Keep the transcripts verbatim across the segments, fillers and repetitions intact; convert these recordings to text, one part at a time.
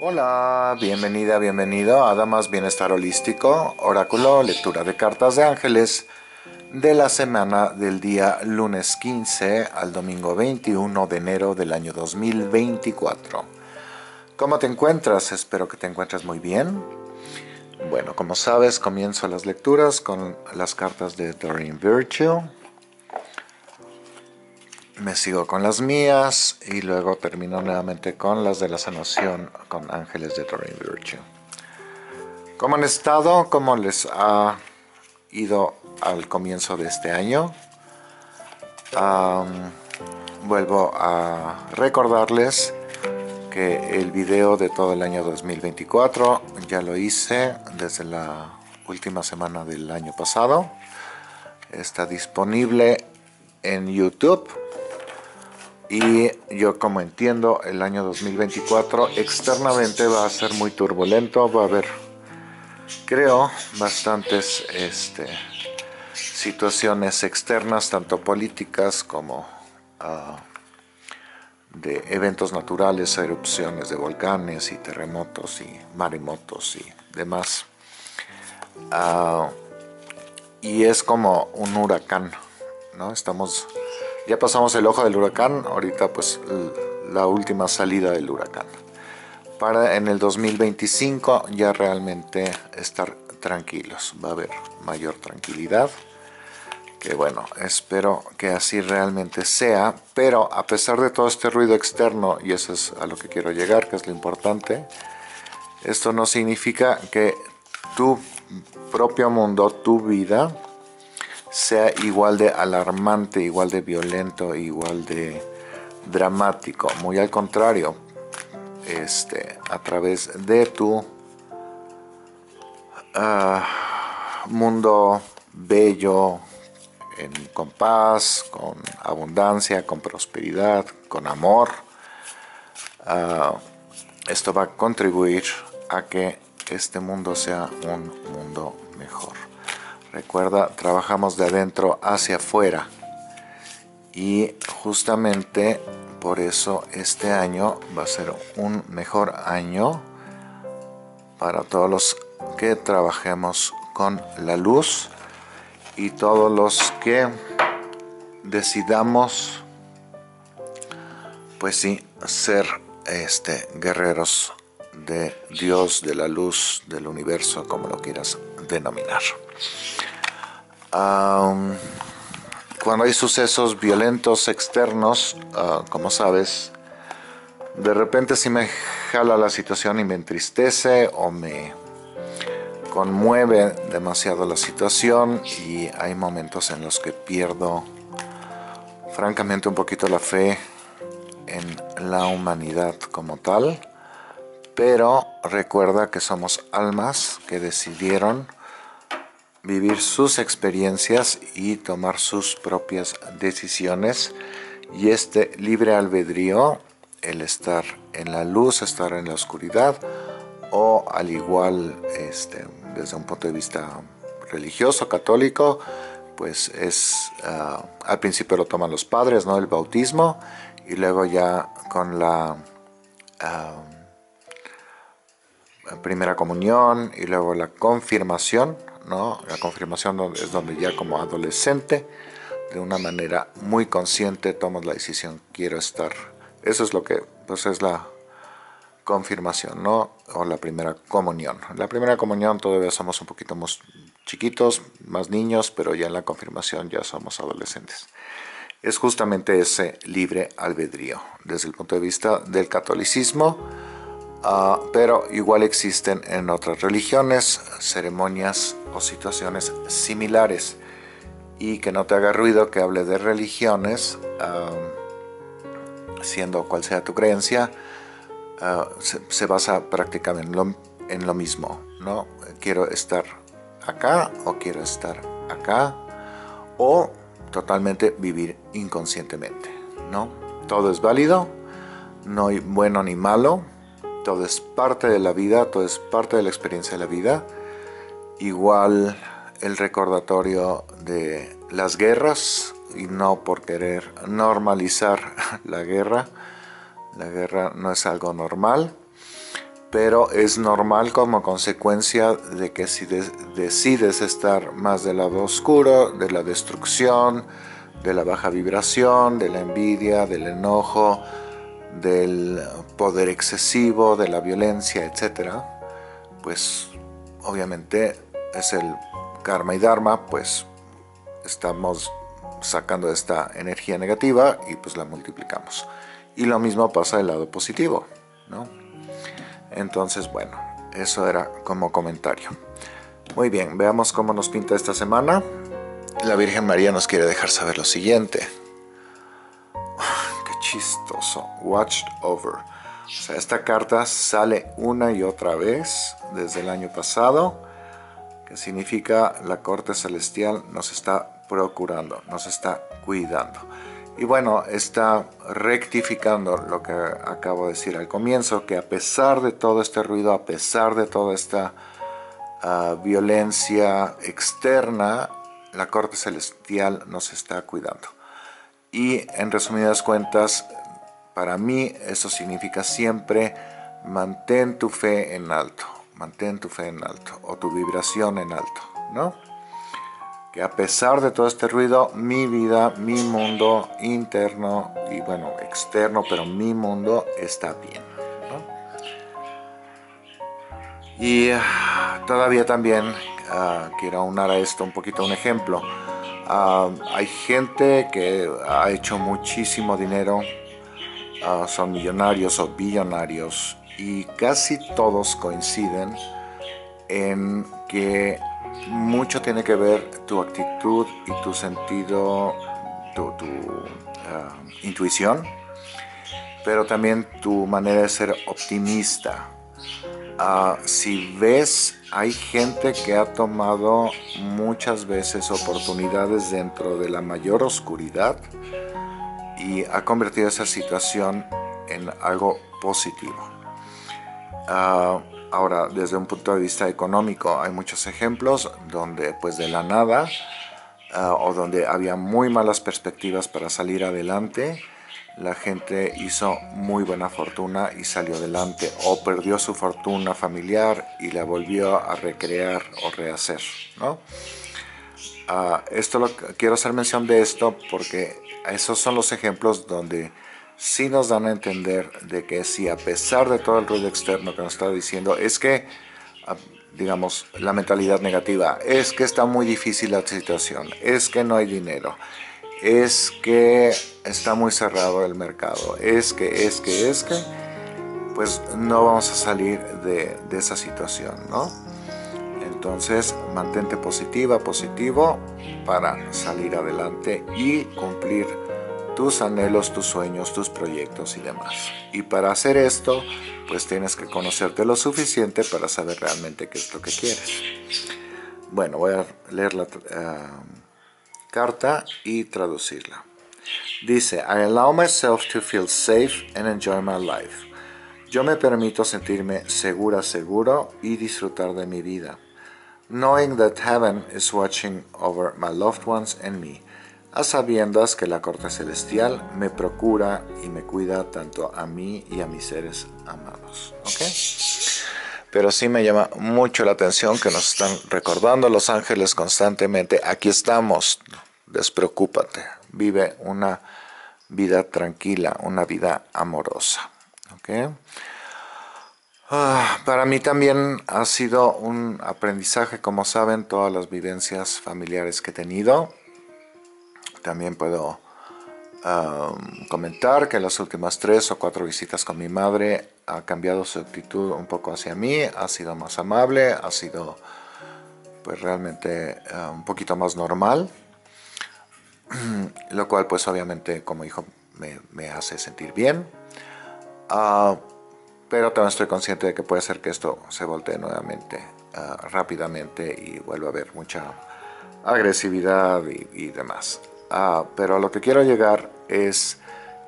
Hola, bienvenida, bienvenido a Adamas Bienestar Holístico, oráculo, lectura de cartas de ángeles de la semana del día lunes quince al domingo veintiuno de enero del año dos mil veinticuatro. ¿Cómo te encuentras? Espero que te encuentres muy bien. Bueno, como sabes, comienzo las lecturas con las cartas de Doreen Virtue. Me sigo con las mías y luego termino nuevamente con las de la sanación con ángeles de Doreen Virtue. ¿Cómo han estado? ¿Cómo les ha ido al comienzo de este año? Um, vuelvo a recordarles que el video de todo el año dos mil veinticuatro ya lo hice desde la última semana del año pasado. Está disponible en YouTube. Y yo, como entiendo, el año dos mil veinticuatro externamente va a ser muy turbulento. Va a haber, creo, bastantes este, situaciones externas, tanto políticas como uh, de eventos naturales, erupciones de volcanes y terremotos y maremotos y demás. Uh, y es como un huracán, ¿no? Estamos... Ya pasamos el ojo del huracán, ahorita pues la última salida del huracán. Para en el dos mil veinticinco ya realmente estar tranquilos, va a haber mayor tranquilidad. Que bueno, espero que así realmente sea, pero a pesar de todo este ruido externo, y eso es a lo que quiero llegar, que es lo importante, esto no significa que tu propio mundo, tu vida, sea igual de alarmante, igual de violento, igual de dramático. Muy al contrario, este, a través de tu uh, mundo bello, en, con paz, con abundancia, con prosperidad, con amor, uh, esto va a contribuir a que este mundo sea un mundo mejor. Recuerda, trabajamos de adentro hacia afuera y justamente por eso este año va a ser un mejor año para todos los que trabajemos con la luz y todos los que decidamos, pues sí, ser este, guerreros de Dios, de la luz, del universo, como lo quieras denominar. Um, cuando hay sucesos violentos externos, uh, como sabes, de repente si me jala la situación y me entristece o me conmueve demasiado la situación, y hay momentos en los que pierdo francamente un poquito la fe en la humanidad como tal, pero recuerda que somos almas que decidieron vivir sus experiencias y tomar sus propias decisiones, y este libre albedrío, el estar en la luz, estar en la oscuridad, o al igual este, desde un punto de vista religioso, católico, pues es uh, al principio lo toman los padres, ¿no? El bautismo, y luego ya con la uh, primera comunión y luego la confirmación, ¿no? La confirmación es donde ya como adolescente, de una manera muy consciente, tomas la decisión, quiero estar. Eso es lo que pues es la confirmación, ¿no? O la primera comunión. La primera comunión todavía somos un poquito más chiquitos, más niños, pero ya en la confirmación ya somos adolescentes. Es justamente ese libre albedrío, desde el punto de vista del catolicismo, Uh, pero igual existen en otras religiones ceremonias o situaciones similares. Y que no te haga ruido que hable de religiones, uh, siendo cual sea tu creencia, uh, se, se basa prácticamente en lo, en lo mismo, ¿no? Quiero estar acá o quiero estar acá, o totalmente vivir inconscientemente, ¿no? Todo es válido, no hay bueno ni malo. Todo es parte de la vida, todo es parte de la experiencia de la vida. Igual el recordatorio de las guerras, y no por querer normalizar la guerra. La guerra no es algo normal, pero es normal como consecuencia de que si de- decides estar más del lado oscuro, de la destrucción, de la baja vibración, de la envidia, del enojo, del poder excesivo, de la violencia, etcétera, pues obviamente es el karma y dharma, pues estamos sacando esta energía negativa y pues la multiplicamos. Y lo mismo pasa del lado positivo, ¿no? Entonces, bueno, eso era como comentario. Muy bien, veamos cómo nos pinta esta semana. La Virgen María nos quiere dejar saber lo siguiente. ¡Qué chistoso! Watched over. O sea, esta carta sale una y otra vez desde el año pasado, que significa la corte celestial nos está procurando, nos está cuidando. Y bueno, está rectificando lo que acabo de decir al comienzo, que a pesar de todo este ruido, a pesar de toda esta uh, violencia externa, la corte celestial nos está cuidando. Y en resumidas cuentas, para mí eso significa siempre mantén tu fe en alto, mantén tu fe en alto o tu vibración en alto, ¿no? Que a pesar de todo este ruido, mi vida, mi mundo interno y bueno, externo, pero mi mundo está bien, ¿no? Y uh, todavía también uh, quiero aunar a esto un poquito un ejemplo. Uh, hay gente que ha hecho muchísimo dinero, uh, son millonarios o billonarios y casi todos coinciden en que mucho tiene que ver tu actitud y tu sentido, tu, tu uh, intuición, pero también tu manera de ser optimista. Uh, si ves, hay gente que ha tomado muchas veces oportunidades dentro de la mayor oscuridad y ha convertido esa situación en algo positivo. Uh, Ahora, desde un punto de vista económico, hay muchos ejemplos donde pues de la nada uh, o donde había muy malas perspectivas para salir adelante, la gente hizo muy buena fortuna y salió adelante o perdió su fortuna familiar y la volvió a recrear o rehacer, ¿no? Uh, esto lo, quiero hacer mención de esto porque esos son los ejemplos donde sí nos dan a entender de que si a pesar de todo el ruido externo que nos está diciendo es que, digamos, la mentalidad negativa, es que está muy difícil la situación, es que no hay dinero, es que está muy cerrado el mercado, es que, es que, es que, pues no vamos a salir de, de esa situación, ¿no? Entonces, mantente positiva, positivo para salir adelante y cumplir tus anhelos, tus sueños, tus proyectos y demás. Y para hacer esto, pues tienes que conocerte lo suficiente para saber realmente qué es lo que quieres. Bueno, voy a leer la uh, carta y traducirla. Dice, I allow myself to feel safe and enjoy my life. Yo me permito sentirme segura, seguro y disfrutar de mi vida. Knowing that heaven is watching over my loved ones and me. A sabiendas que la corte celestial me procura y me cuida tanto a mí y a mis seres amados. ¿Okay? Pero sí me llama mucho la atención que nos están recordando los ángeles constantemente. Aquí estamos, despreocúpate, vive una vida tranquila, una vida amorosa. ¿Okay? Ah, para mí también ha sido un aprendizaje, como saben, todas las vivencias familiares que he tenido. También puedo um, comentar que las últimas tres o cuatro visitas con mi madre ha cambiado su actitud un poco hacia mí, ha sido más amable, ha sido pues realmente uh, un poquito más normal, lo cual pues obviamente como hijo me, me hace sentir bien, uh, pero también estoy consciente de que puede ser que esto se voltee nuevamente uh, rápidamente y vuelva a haber mucha agresividad y, y demás. Ah, pero a lo que quiero llegar es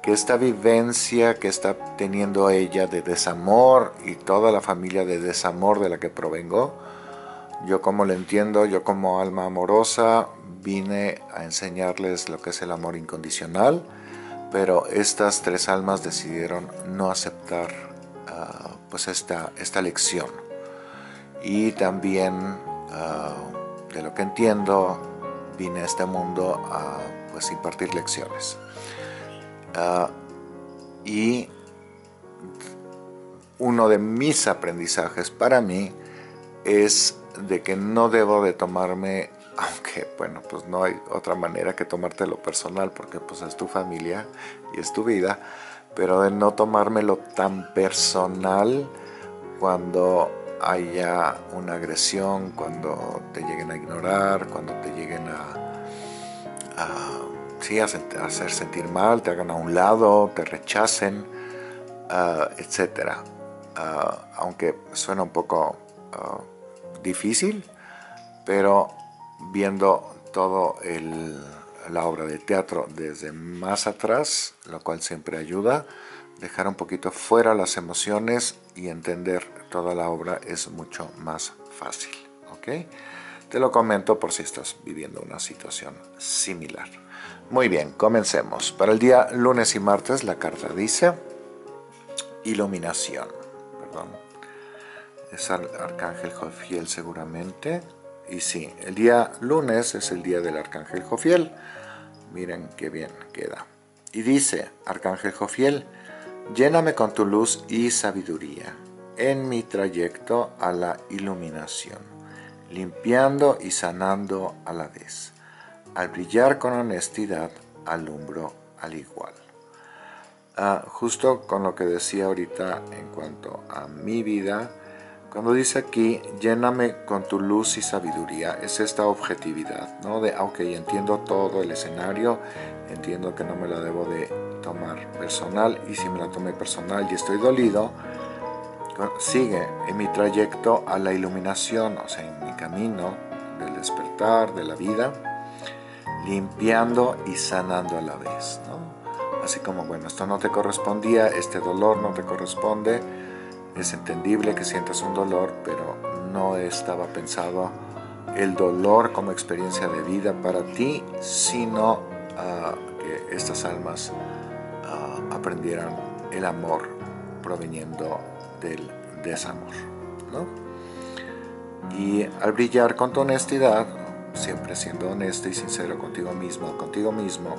que esta vivencia que está teniendo ella de desamor y toda la familia de desamor de la que provengo, yo como lo entiendo, yo como alma amorosa vine a enseñarles lo que es el amor incondicional, pero estas tres almas decidieron no aceptar uh, pues esta, esta lección. Y también, uh, de lo que entiendo, vine a este mundo a pues, impartir lecciones. Uh, y uno de mis aprendizajes para mí es de que no debo de tomarme, aunque bueno, pues no hay otra manera que tomártelo personal, porque pues es tu familia y es tu vida, pero de no tomármelo tan personal cuando haya una agresión, cuando te lleguen a ignorar, cuando te lleguen a, a, sí, a hacer sentir mal, te hagan a un lado, te rechacen, uh, etcétera. Uh, aunque suena un poco uh, difícil, pero viendo todo el, la obra de teatro desde más atrás, lo cual siempre ayuda, dejar un poquito fuera las emociones y entender toda la obra es mucho más fácil, ¿ok? Te lo comento por si estás viviendo una situación similar. Muy bien, comencemos. Para el día lunes y martes la carta dice iluminación, perdón, es al Arcángel Jofiel seguramente. Y sí, el día lunes es el día del Arcángel Jofiel. Miren qué bien queda. Y dice, Arcángel Jofiel, lléname con tu luz y sabiduría en mi trayecto a la iluminación, limpiando y sanando a la vez. Al brillar con honestidad, alumbro al igual. Uh, justo con lo que decía ahorita en cuanto a mi vida, cuando dice aquí, lléname con tu luz y sabiduría, es esta objetividad, ¿no? De, ok, entiendo todo el escenario, entiendo que no me la debo de tomar personal, y si me la tomé personal y estoy dolido, sigue en mi trayecto a la iluminación, o sea, en mi camino del despertar, de la vida, limpiando y sanando a la vez, ¿no? Así como, bueno, esto no te correspondía, este dolor no te corresponde, es entendible que sientas un dolor, pero no estaba pensado el dolor como experiencia de vida para ti, sino uh, que estas almas uh, aprendieran el amor proveniendo del desamor, ¿no? Y al brillar con tu honestidad, siempre siendo honesto y sincero contigo mismo, contigo mismo,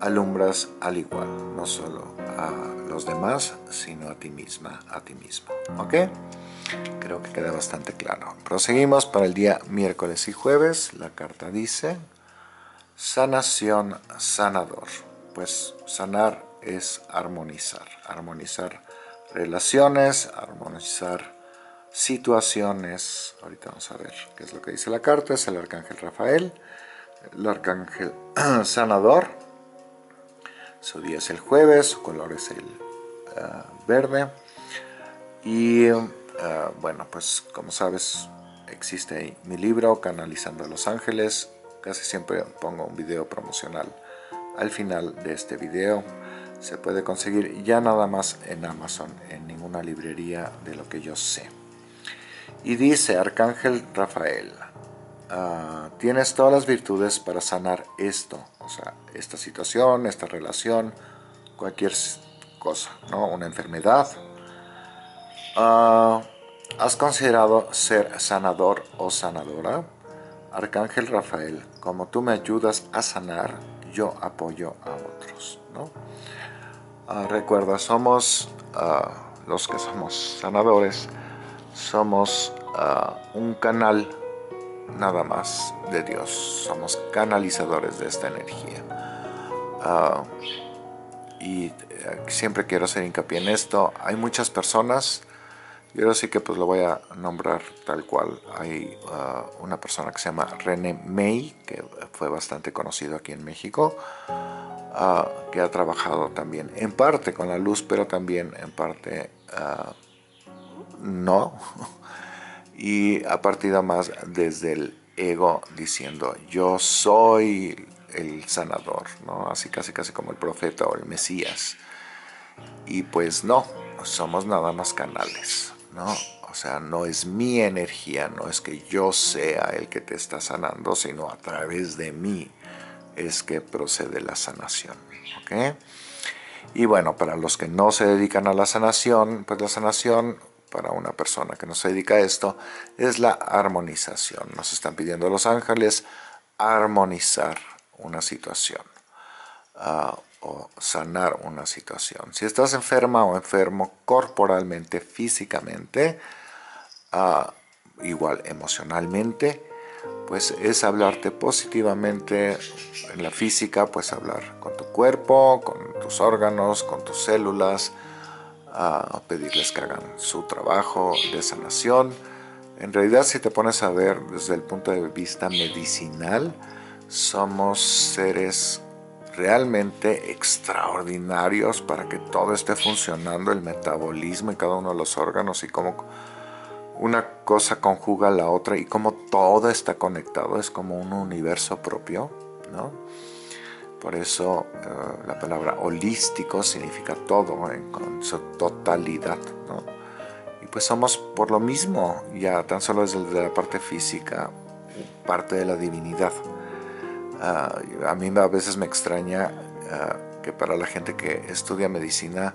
alumbras al igual, no solo a los demás, sino a ti misma, a ti mismo, ¿ok? Creo que queda bastante claro. Proseguimos para el día miércoles y jueves. La carta dice, sanación, sanador. Pues sanar es armonizar, armonizar relaciones, armonizar situaciones. Ahorita vamos a ver qué es lo que dice la carta. Es el Arcángel Rafael, el Arcángel sanador. Su día es el jueves, su color es el uh, verde. Y uh, bueno, pues como sabes, existe ahí mi libro, Canalizando a los Ángeles. Casi siempre pongo un video promocional al final de este video. Se puede conseguir ya nada más en Amazon, en ninguna librería de lo que yo sé. Y dice Arcángel Rafael, Uh, tienes todas las virtudes para sanar esto, o sea, esta situación, esta relación, cualquier cosa, ¿no? Una enfermedad. Uh, ¿Has considerado ser sanador o sanadora? Arcángel Rafael, como tú me ayudas a sanar, yo apoyo a otros, ¿no? Uh, recuerda, somos uh, los que somos sanadores, somos uh, un canal nada más de Dios, somos canalizadores de esta energía. Uh, y siempre quiero hacer hincapié en esto. Hay muchas personas, yo ahora sí que pues lo voy a nombrar tal cual. Hay uh, una persona que se llama René May, que fue bastante conocido aquí en México, uh, que ha trabajado también en parte con la luz, pero también en parte uh, no. Y ha partido más desde el ego diciendo, yo soy el sanador, ¿no? Así casi casi como el profeta o el Mesías. Y pues no, somos nada más canales, ¿no? O sea, no es mi energía, no es que yo sea el que te está sanando, sino a través de mí es que procede la sanación, ¿ok? Y bueno, para los que no se dedican a la sanación, pues la sanación para una persona que no se dedica a esto es la armonización. Nos están pidiendo los ángeles armonizar una situación uh, o sanar una situación. Si estás enferma o enfermo corporalmente, físicamente, uh, igual emocionalmente, pues es hablarte positivamente. En la física, pues hablar con tu cuerpo, con tus órganos, con tus células, a pedirles que hagan su trabajo de sanación. En realidad, si te pones a ver desde el punto de vista medicinal, somos seres realmente extraordinarios para que todo esté funcionando, el metabolismo y cada uno de los órganos, y cómo una cosa conjuga a la otra y cómo todo está conectado. Es como un universo propio, ¿no? Por eso eh, la palabra holístico significa todo en, en su totalidad, ¿no? Y pues somos por lo mismo, ya tan solo desde la parte física, parte de la divinidad. Uh, a mí a veces me extraña uh, que para la gente que estudia medicina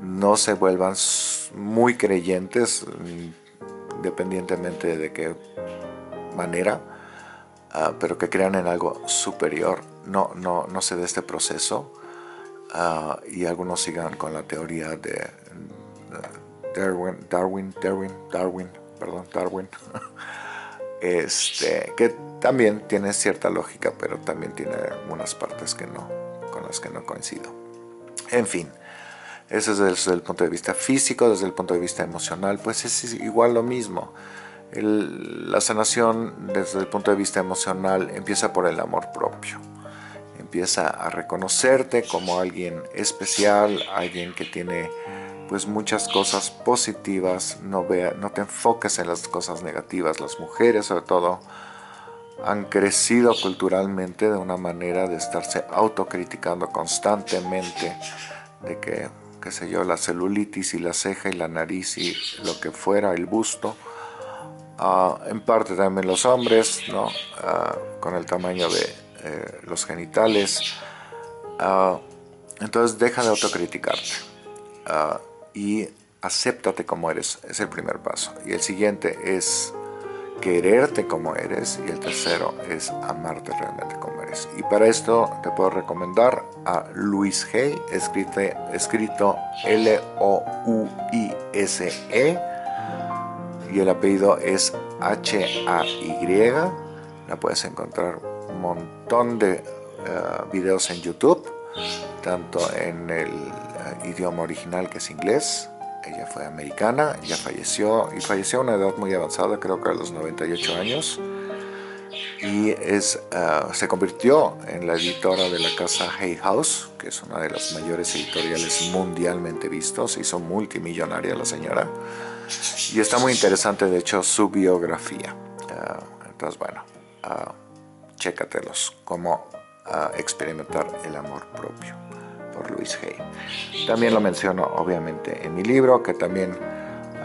no se vuelvan muy creyentes, independientemente de qué manera, uh, pero que crean en algo superior. No, no, no se dé este proceso uh, y algunos sigan con la teoría de uh, Darwin, Darwin, Darwin, Darwin, perdón, Darwin, este, que también tiene cierta lógica, pero también tiene algunas partes que no, con las que no coincido. En fin, eso es desde el punto de vista físico. Desde el punto de vista emocional, pues es igual lo mismo. El, la sanación desde el punto de vista emocional empieza por el amor propio. Empieza a reconocerte como alguien especial, alguien que tiene pues muchas cosas positivas. No, vea, no te enfoques en las cosas negativas. Las mujeres sobre todo han crecido culturalmente de una manera de estarse autocriticando constantemente, de que, qué sé yo, la celulitis y la ceja y la nariz y lo que fuera, el busto. Uh, en parte también los hombres, ¿no? Uh, con el tamaño de Eh, los genitales. Uh, entonces deja de autocriticarte uh, y acéptate como eres. Es el primer paso, y el siguiente es quererte como eres, y el tercero es amarte realmente como eres. Y para esto te puedo recomendar a Louise Hay, escrito, escrito L O U I S E, y el apellido es H A Y. La puedes encontrar montón de uh, videos en YouTube, tanto en el uh, idioma original, que es inglés. Ella fue americana, ella falleció, y falleció a una edad muy avanzada, creo que a los noventa y ocho años, y es, uh, se convirtió en la editora de la casa Hay House, que es una de las mayores editoriales mundialmente vistos. Se hizo multimillonaria la señora, y está muy interesante, de hecho, su biografía. Uh, entonces, bueno, uh, chécatelos, cómo uh, experimentar el amor propio, por Louise Hay. También lo menciono obviamente en mi libro, que también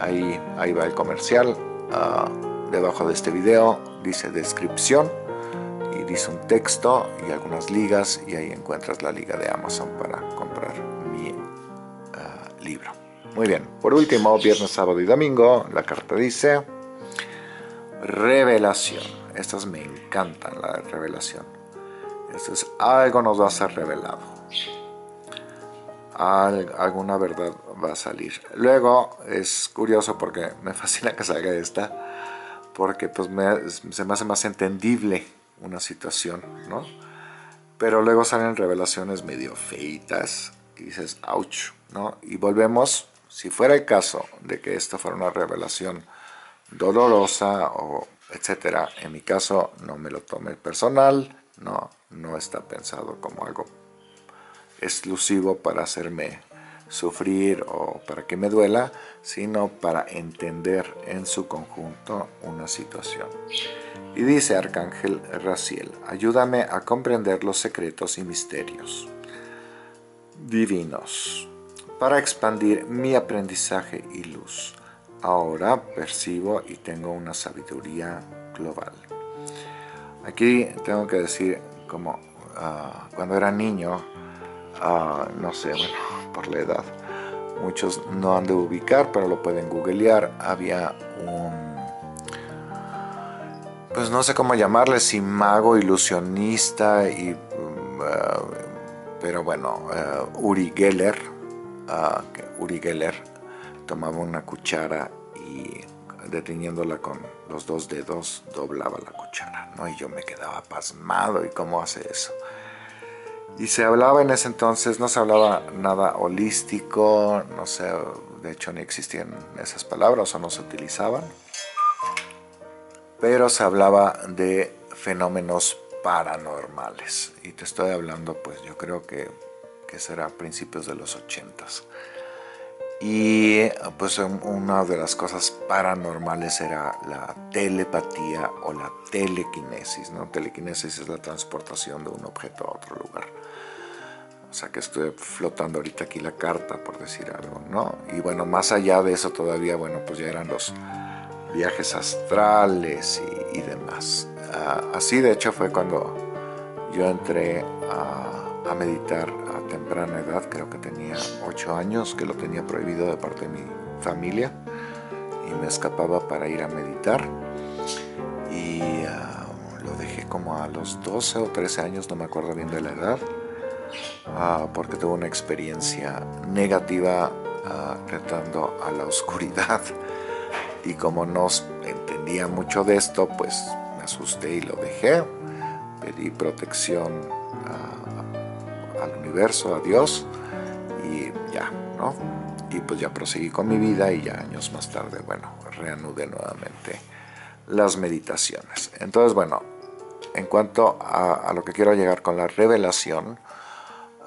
ahí, ahí va el comercial. Uh, debajo de este video dice descripción, y dice un texto y algunas ligas, y ahí encuentras la liga de Amazon para comprar mi uh, libro. Muy bien, por último, viernes, sábado y domingo, la carta dice revelación. Estas me encantan, la revelación. Esto es algo nos va a ser revelado. Al, alguna verdad va a salir. Luego es curioso porque me fascina que salga esta, porque pues me, se me hace más entendible una situación, ¿no? Pero luego salen revelaciones medio feitas y dices, ouch, ¿no? Y volvemos, si fuera el caso de que esta fuera una revelación dolorosa o etcétera. En mi caso, no me lo tome personal, no, no está pensado como algo exclusivo para hacerme sufrir o para que me duela, sino para entender en su conjunto una situación. Y dice Arcángel Raziel, ayúdame a comprender los secretos y misterios divinos para expandir mi aprendizaje y luz. Ahora percibo y tengo una sabiduría global. Aquí tengo que decir, como uh, cuando era niño, uh, no sé, bueno, por la edad, muchos no han de ubicar, pero lo pueden googlear. Había un, pues no sé cómo llamarle, si mago, ilusionista, y, uh, pero bueno, uh, Uri Geller, uh, que Uri Geller tomaba una cuchara y deteniéndola con los dos dedos doblaba la cuchara, ¿no? Y yo me quedaba pasmado, ¿y cómo hace eso? Y se hablaba en ese entonces, no se hablaba nada holístico, no sé, de hecho ni existían esas palabras o no se utilizaban, pero se hablaba de fenómenos paranormales. Y te estoy hablando, pues yo creo que, que será a principios de los ochentas. Y pues una de las cosas paranormales era la telepatía o la telequinesis, ¿no? Telequinesis es la transportación de un objeto a otro lugar. O sea que estoy flotando ahorita aquí la carta, por decir algo, ¿no? Y bueno, más allá de eso todavía, bueno, pues ya eran los viajes astrales y, y demás. Uh, así de hecho fue cuando yo entré a, a meditar a temprana edad, creo que tenía ocho años, que lo tenía prohibido de parte de mi familia y me escapaba para ir a meditar, y uh, lo dejé como a los doce o trece años, no me acuerdo bien de la edad, uh, porque tuve una experiencia negativa uh, retando a la oscuridad. Y como no entendía mucho de esto, pues me asusté y lo dejé. Pedí protección a, a, al universo, a Dios, y ya, ¿no? Y pues ya proseguí con mi vida y ya años más tarde, bueno, reanudé nuevamente las meditaciones. Entonces, bueno, en cuanto a, a lo que quiero llegar con la revelación,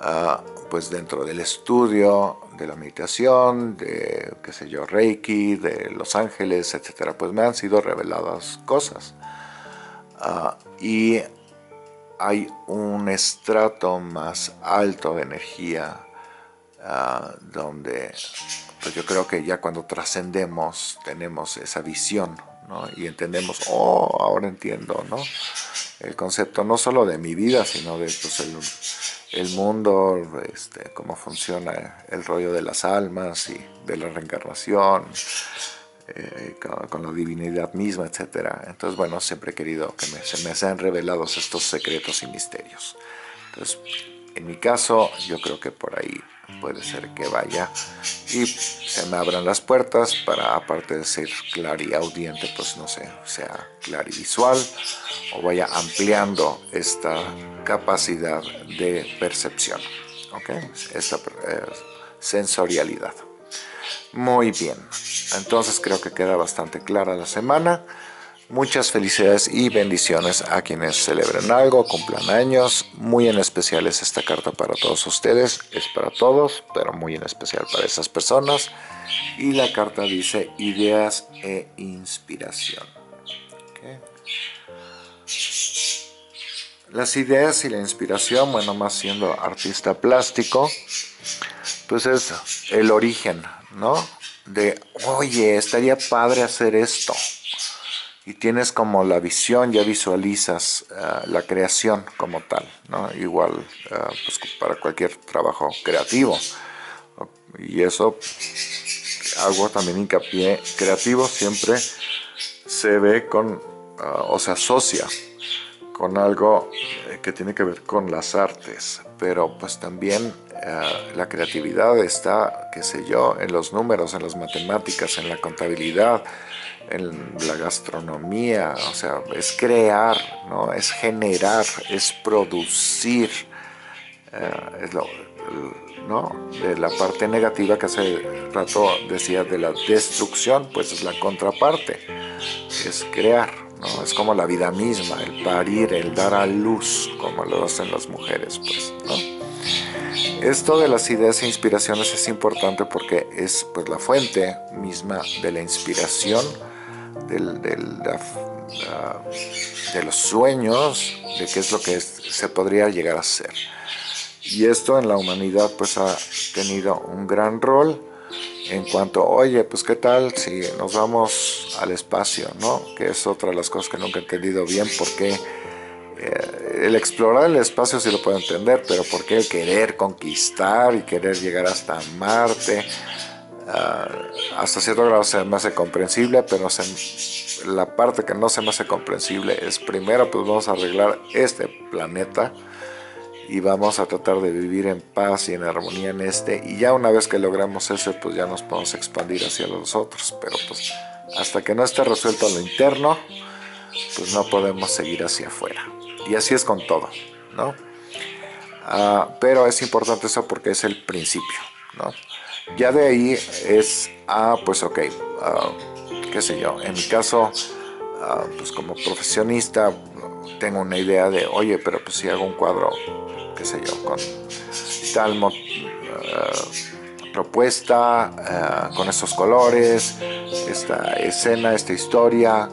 uh, pues dentro del estudio de la meditación, de, qué sé yo, Reiki, de los ángeles, etcétera, pues me han sido reveladas cosas. Uh, y hay un estrato más alto de energía, uh, donde pues yo creo que ya cuando trascendemos tenemos esa visión, ¿no? Y entendemos, oh, ahora entiendo, ¿no? El concepto no solo de mi vida, sino de, pues, el, el mundo, este, cómo funciona el rollo de las almas y de la reencarnación, eh, con, con la divinidad misma, etcétera. Entonces, bueno, siempre he querido que me, se me sean revelados estos secretos y misterios. Entonces, en mi caso, yo creo que por ahí puede ser que vaya y se me abran las puertas para, aparte de ser clariaudiente, pues no sé, sea clarivisual o vaya ampliando esta capacidad de percepción, ¿okay? Esta eh, sensorialidad. Muy bien, entonces creo que queda bastante clara la semana. Muchas felicidades y bendiciones a quienes celebren algo, cumplan años. Muy en especial es esta carta para todos ustedes. Es para todos, pero muy en especial para esas personas. Y la carta dice ideas e inspiración. ¿Okay? Las ideas y la inspiración, bueno, más siendo artista plástico, pues es el origen, ¿no? De, oye, estaría padre hacer esto. Y tienes como la visión, ya visualizas uh, la creación como tal, ¿no? Igual uh, pues para cualquier trabajo creativo. Y eso hago también hincapié, creativo siempre se ve con, uh, o se asocia con algo que tiene que ver con las artes. Pero pues también uh, la creatividad está, qué sé yo, en los números, en las matemáticas, en la contabilidad, en la gastronomía. O sea, es crear, ¿no? Es generar, es producir, eh, es lo, ¿no? De la parte negativa que hace rato decía de la destrucción, pues es la contraparte, es crear, ¿no? Es como la vida misma, el parir, el dar a luz, como lo hacen las mujeres, pues, ¿no? Esto de las ideas e inspiraciones es importante porque es, pues, la fuente misma de la inspiración, Del, del, la, la, de los sueños, de qué es lo que es, se podría llegar a ser. Y esto en la humanidad pues ha tenido un gran rol en cuanto, oye, pues qué tal si nos vamos al espacio, ¿no? Que es otra de las cosas que nunca he entendido bien, porque eh, el explorar el espacio sí lo puedo entender, pero ¿por qué el querer conquistar y querer llegar hasta Marte? Uh, hasta cierto grado se me hace comprensible, pero se, la parte que no se me hace comprensible es, primero, pues vamos a arreglar este planeta y vamos a tratar de vivir en paz y en armonía en este, y ya una vez que logramos ese, pues ya nos podemos expandir hacia los otros, pero pues hasta que no esté resuelto lo interno, pues no podemos seguir hacia afuera, y así es con todo, ¿no? Uh, pero es importante eso porque es el principio, ¿no? Ya de ahí es, ah, pues ok, uh, qué sé yo, en mi caso, uh, pues como profesionista, tengo una idea de, oye, pero pues si hago un cuadro, qué sé yo, con tal mo uh, propuesta, uh, con estos colores, esta escena, esta historia,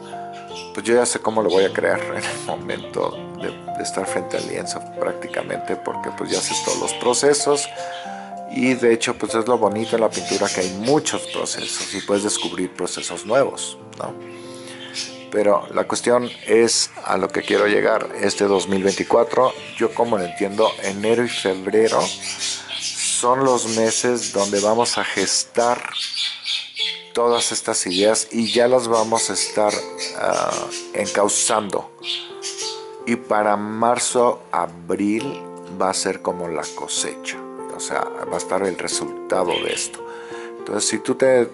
pues yo ya sé cómo lo voy a crear en el momento de, de estar frente al lienzo prácticamente, porque pues ya sé todos los procesos. Y de hecho, pues es lo bonito en la pintura, que hay muchos procesos y puedes descubrir procesos nuevos, ¿no? Pero la cuestión es a lo que quiero llegar. Este dos mil veinticuatro, yo como lo entiendo, enero y febrero son los meses donde vamos a gestar todas estas ideas y ya las vamos a estar uh, encauzando. Y para marzo, abril va a ser como la cosecha. O sea, va a estar el resultado de esto. Entonces, si tú te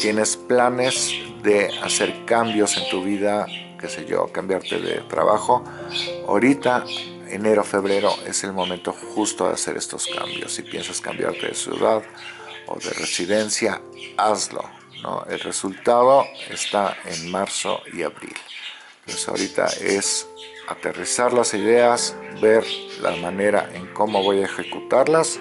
tienes planes de hacer cambios en tu vida, qué sé yo, cambiarte de trabajo, ahorita, enero, febrero, es el momento justo de hacer estos cambios. Si piensas cambiarte de ciudad o de residencia, hazlo, ¿no? El resultado está en marzo y abril. Entonces, ahorita es aterrizar las ideas, ver la manera en cómo voy a ejecutarlas,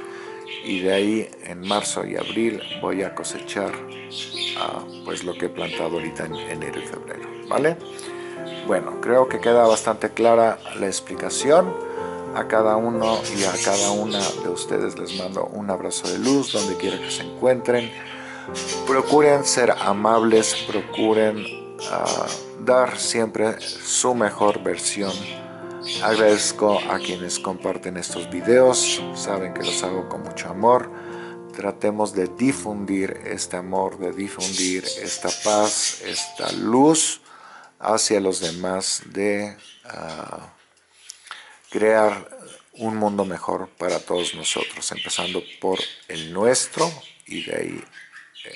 y de ahí en marzo y abril voy a cosechar uh, pues lo que he plantado ahorita en enero y febrero, ¿vale? Bueno, creo que queda bastante clara la explicación. A cada uno y a cada una de ustedes les mando un abrazo de luz donde quiera que se encuentren. Procuren ser amables, procuren uh, dar siempre su mejor versión. Agradezco a quienes comparten estos videos, saben que los hago con mucho amor. Tratemos de difundir este amor, de difundir esta paz, esta luz hacia los demás, de uh, crear un mundo mejor para todos nosotros, empezando por el nuestro y de ahí eh,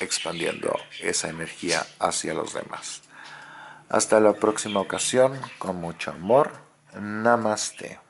expandiendo esa energía hacia los demás. Hasta la próxima ocasión, con mucho amor. Namaste.